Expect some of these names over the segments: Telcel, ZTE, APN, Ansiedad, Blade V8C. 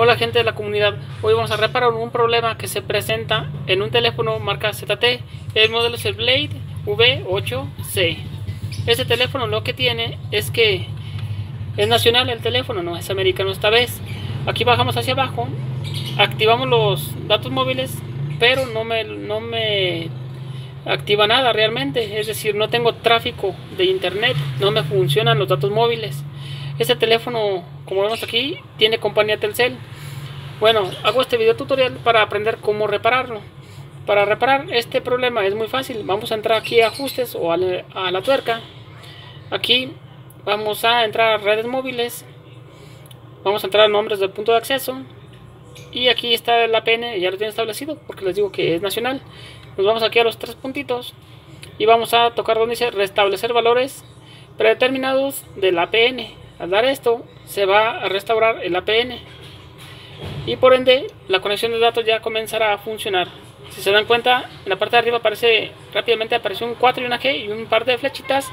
Hola gente de la comunidad, hoy vamos a reparar un problema que se presenta en un teléfono marca ZTE. El modelo es el Blade V8C. Este teléfono lo que tiene es que es nacional el teléfono, no es americano esta vez. Aquí bajamos hacia abajo, activamos los datos móviles, pero no me activa nada realmente. Es decir, no tengo tráfico de internet, no me funcionan los datos móviles. Este teléfono, como vemos aquí, tiene compañía Telcel. Bueno, hago este video tutorial para aprender cómo repararlo. Para reparar este problema es muy fácil. Vamos a entrar aquí a ajustes o a la tuerca. Aquí vamos a entrar a redes móviles. Vamos a entrar a nombres del punto de acceso. Y aquí está el APN, ya lo tiene establecido porque les digo que es nacional. Nos vamos aquí a los tres puntitos y vamos a tocar donde dice restablecer valores predeterminados del APN. Al dar esto, se va a restaurar el APN y por ende la conexión de datos ya comenzará a funcionar. Si se dan cuenta, en la parte de arriba aparece rápidamente un 4 y una G y un par de flechitas.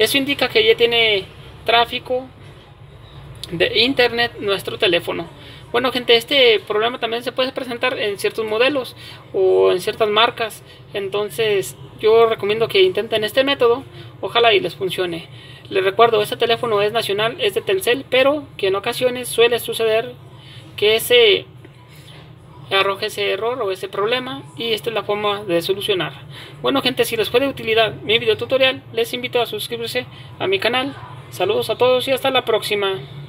Eso indica que ya tiene tráfico de internet nuestro teléfono. Bueno gente, este problema también se puede presentar en ciertos modelos o en ciertas marcas. Entonces yo recomiendo que intenten este método, ojalá y les funcione. Les recuerdo, este teléfono es nacional, es de Telcel, pero que en ocasiones suele suceder que se arroje ese error o ese problema, y esta es la forma de solucionar. Bueno gente, si les fue de utilidad mi video tutorial, les invito a suscribirse a mi canal. Saludos a todos y hasta la próxima.